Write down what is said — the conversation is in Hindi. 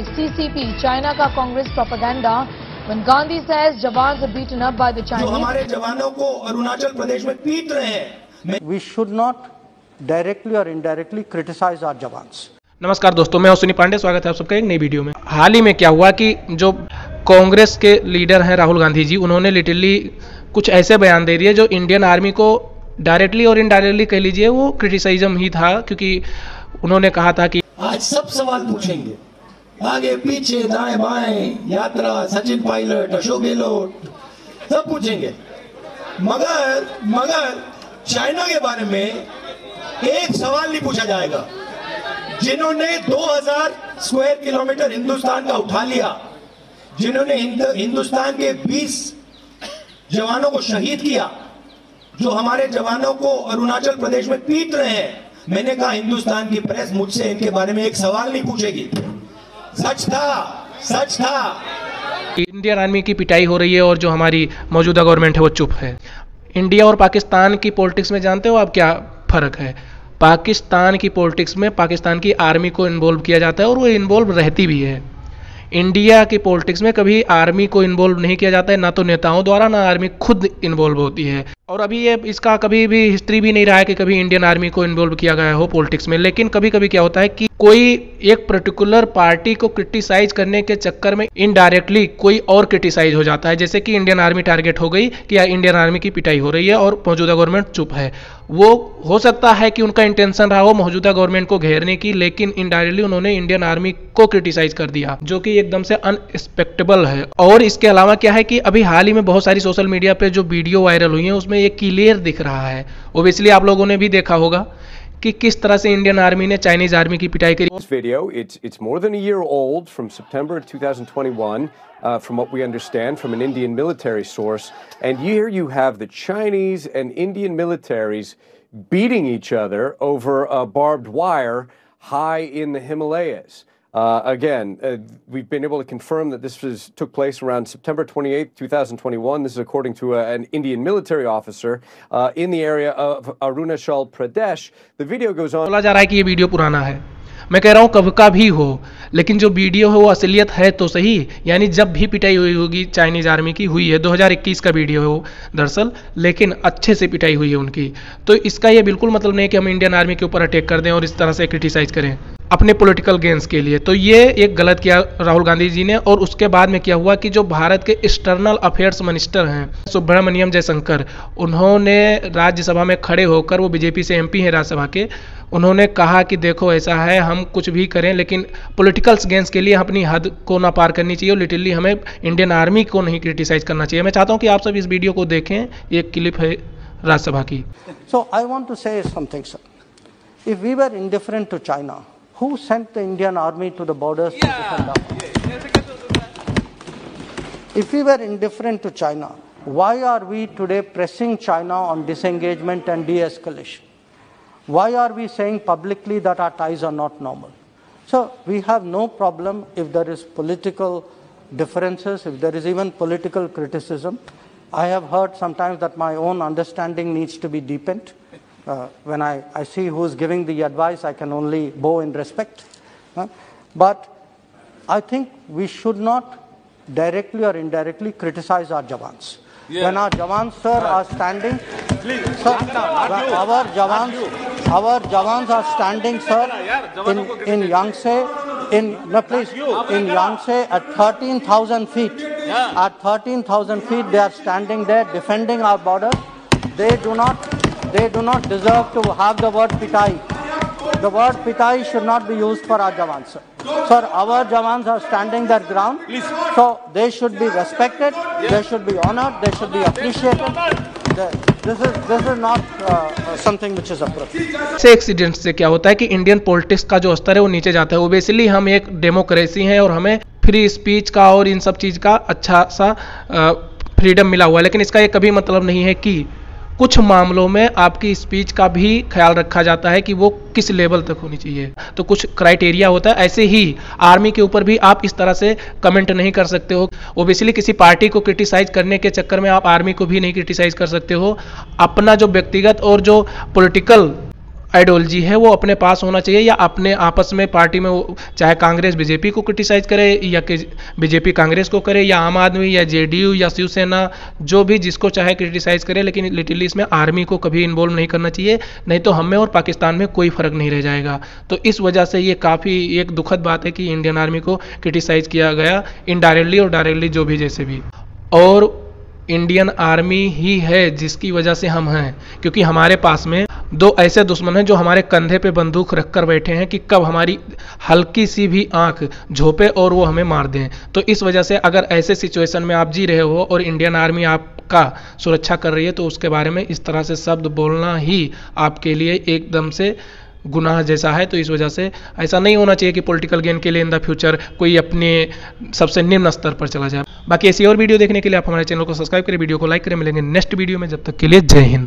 like CCP, China ka Congress propaganda. When Gandhi says Jawans are beaten up by the Chinese. हमारे जवानों को अरुणाचल प्रदेश में पीट रहे हैं. We should not directly or indirectly criticize our Jawans. नमस्कार दोस्तों, मैं सुनी पांडे, स्वागत है आप सबका एक नई वीडियो में। हाल ही में क्या हुआ कि जो कांग्रेस के लीडर हैं राहुल गांधी जी, उन्होंने लिटरली कुछ ऐसे बयान दे दिए जो इंडियन आर्मी को डायरेक्टली और इनडायरेक्टली कह लीजिए वो क्रिटिसिज्म ही था, क्योंकि उन्होंने कहा था कि आज सब सवाल पूछेंगे, आगे पीछे दाएं बाएं, यात्रा, सचिन पायलट, अशोक गहलोत, सब पूछेंगे, मगर चाइना के बारे में एक सवाल नहीं पूछा जाएगा। जिन्होंने 2000 स्क्वायर किलोमीटर हिंदुस्तान का उठा लिया, जिन्होंने हिंदुस्तान के 20 जवानों को शहीद किया, जो हमारे जवानों को अरुणाचल प्रदेश में पीट रहे हैं। मैंने कहा हिंदुस्तान की प्रेस मुझसे इनके बारे में एक सवाल नहीं पूछेगी। सच था। इंडियन आर्मी की पिटाई हो रही है और जो हमारी मौजूदा गवर्नमेंट है वो चुप है। इंडिया और पाकिस्तान की पॉलिटिक्स में जानते हो आप क्या फर्क है? पाकिस्तान की पॉलिटिक्स में पाकिस्तान की आर्मी को इन्वॉल्व किया जाता है और वो इन्वॉल्व रहती भी है। इंडिया की पॉलिटिक्स में कभी आर्मी को इन्वॉल्व नहीं किया जाता है, ना तो नेताओं द्वारा ना आर्मी खुद इन्वॉल्व होती है। और अभी ये इसका कभी भी हिस्ट्री भी नहीं रहा है कि कभी इंडियन आर्मी को इन्वॉल्व किया गया हो पॉलिटिक्स में। लेकिन कभी कभी क्या होता है कि कोई एक पर्टिकुलर पार्टी को क्रिटिसाइज करने के चक्कर में इनडायरेक्टली कोई और क्रिटिसाइज हो जाता है, जैसे कि इंडियन आर्मी टारगेट हो गई कि इंडियन आर्मी की पिटाई हो रही है और मौजूदा गवर्नमेंट चुप है। वो हो सकता है कि उनका इंटेंशन रहा हो मौजूदा गवर्नमेंट को घेरने की, लेकिन इनडायरेक्टली उन्होंने इंडियन आर्मी को क्रिटिसाइज कर दिया, जो कि एकदम से अनएक्सपेक्टेबल है। और इसके अलावा क्या है कि अभी हाल ही में बहुत सारी सोशल मीडिया पे जो वीडियो वायरल हुई है उसमें ये क्लियर दिख रहा है, ओब्वियसली आप लोगों ने भी देखा होगा कि किस तरह से इंडियन आर्मी ने चाइनीज आर्मी की पिटाई करी। This video, it's more than a year old from September 2021 from what we understand from an Indian military source, and here you have the Chinese and Indian militaries beating each other over a barbed wire high in the Himalayas. Again, we've been able to confirm that this took place around September 28, 2021. This is according to an Indian military officer in the area of Arunachal Pradesh. The video goes on. बोला जा रहा है कि ये वीडियो पुराना है। मैं कह रहा हूँ कब का भी हो, लेकिन जो वीडियो है वो असलियत है तो सही। यानी जब भी पिटाई हुई होगी चाइनीज़ आर्मी की हुई है, 2021 का वीडियो है वो दरअसल, लेकिन अच्छे से पिटाई हुई है उनकी। तो इसका ये बिल्कुल मतलब नहीं कि हम इंडियन आर्मी के ऊपर अटैक कर दें और इस तरह से क्रिटिसाइज़ करें अपने पॉलिटिकल गेंस के लिए। तो ये एक गलत किया राहुल गांधी जी ने। और उसके बाद में क्या हुआ कि जो भारत के एक्सटर्नल अफेयर्स मिनिस्टर हैं सुब्रह्मण्यम जयशंकर, उन्होंने राज्यसभा में खड़े होकर, वो बीजेपी से एमपी हैं राज्यसभा के, उन्होंने कहा कि देखो ऐसा है, हम कुछ भी करें लेकिन पॉलिटिकल्स गेंस के लिए अपनी हद को ना पार करनी चाहिए और लिटरली हमें इंडियन आर्मी को नहीं क्रिटिसाइज करना चाहिए। मैं चाहता हूँ कि आप सब इस वीडियो को देखें, एक क्लिप है राज्यसभा की। So I want to say something sir, if we were indifferent to China, who sent the Indian army to the borders to defend us? If we were indifferent to China, why are we today pressing China on disengagement and de-escalation? Why are we saying publicly that our ties are not normal? So we have no problem if there is political differences, if there is even political criticism. I have heard sometimes that my own understanding needs to be deepened. When I see who's giving the advice, I can only bow in respect. But I think we should not directly or indirectly criticize our Jawans. Yeah. When our Jawans, sir, are standing, please. Sir, our Jawans are standing, sir, in Yangtze, in Yangtze at 13,000 feet. Yeah. At 13,000 feet, they are standing there defending our border. They do not deserve to have the word pitai. The word pitai should not be used for our Jawans, sir. Sir, our Jawans are standing their ground, so they should be respected, they should be honored, they should be appreciated. This is not something which is appropriate. से एक्सीडेंट से क्या होता है कि इंडियन पॉलिटिक्स का जो स्तर है वो नीचे जाता है। ओब्वियसली हम एक डेमोक्रेसी हैं और हमें फ्री स्पीच का और इन सब चीज़ का अच्छा सा फ्रीडम मिला हुआ है, लेकिन इसका ये कभी मतलब नहीं है कि कुछ मामलों में आपकी स्पीच का भी ख्याल रखा जाता है कि वो किस लेवल तक होनी चाहिए, तो कुछ क्राइटेरिया होता है। ऐसे ही आर्मी के ऊपर भी आप इस तरह से कमेंट नहीं कर सकते हो। ओब्वियसली किसी पार्टी को क्रिटिसाइज करने के चक्कर में आप आर्मी को भी नहीं क्रिटिसाइज कर सकते हो। अपना जो व्यक्तिगत और जो पॉलिटिकल आइडियोलॉजी है वो अपने पास होना चाहिए, या अपने आपस में पार्टी में, चाहे कांग्रेस बीजेपी को क्रिटिसाइज करे या बीजेपी कांग्रेस को करे, या आम आदमी या जेडीयू या शिवसेना, जो भी जिसको चाहे क्रिटिसाइज करे, लेकिन लिटिली इसमें आर्मी को कभी इन्वॉल्व नहीं करना चाहिए, नहीं तो हमें और पाकिस्तान में कोई फ़र्क नहीं रह जाएगा। तो इस वजह से ये काफ़ी एक दुखद बात है कि इंडियन आर्मी को क्रिटिसाइज़ किया गया इनडायरेक्टली और डायरेक्टली जो भी जैसे भी, और इंडियन आर्मी ही है जिसकी वजह से हम हैं, क्योंकि हमारे पास में दो ऐसे दुश्मन हैं जो हमारे कंधे पे बंदूक रखकर बैठे हैं कि कब हमारी हल्की सी भी आंख झोंपे और वो हमें मार दें। तो इस वजह से अगर ऐसे सिचुएशन में आप जी रहे हो और इंडियन आर्मी आपका सुरक्षा कर रही है, तो उसके बारे में इस तरह से शब्द बोलना ही आपके लिए एकदम से गुनाह जैसा है। तो इस वजह से ऐसा नहीं होना चाहिए कि पॉलिटिकल गेन के लिए इन द फ्यूचर कोई अपने सबसे निम्न स्तर पर चला जाए। बाकी ऐसी और वीडियो देखने के लिए आप हमारे चैनल को सब्सक्राइब करें, वीडियो को लाइक करें। मिलेंगे नेक्स्ट वीडियो में, जब तक के लिए जय हिंद।